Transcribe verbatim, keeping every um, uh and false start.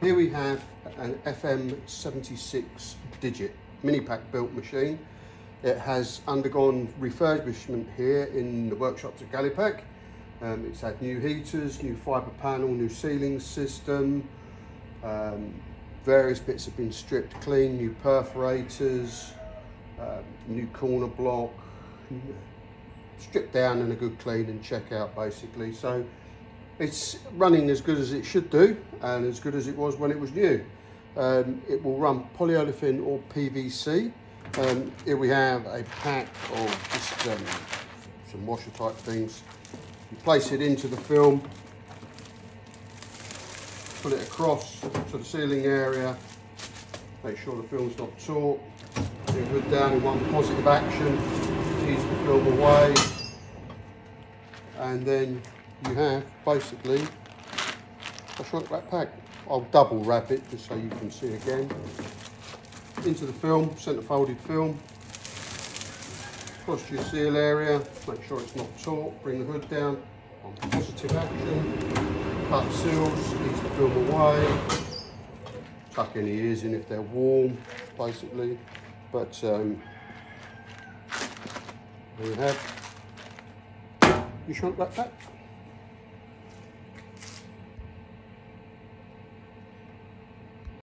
Here we have an F M seventy-six Digit Minipack built machine. It has undergone refurbishment here in the workshops at Galley Pak. Um, it's had new heaters, new fibre panel, new ceiling system. Um, various bits have been stripped clean, new perforators, um, new corner block, stripped down and a good clean and check out basically. So it's running as good as it should do and as good as it was when it was new. Um, it will run polyolefin or P V C. Um, here we have a pack of just um, some washer type things. You place it into the film, pull it across to the ceiling area, make sure the film's not taut, do good down in one positive action, ease the film away, and then you have basically a shrunk wrap pack. I'll double wrap it just so you can see again. Into the film, centre folded film, across your seal area, make sure it's not taut, bring the hood down on positive action, cut seals, ease the film away, tuck any ears in if they're warm basically. But um, there we have your shrunk wrap pack.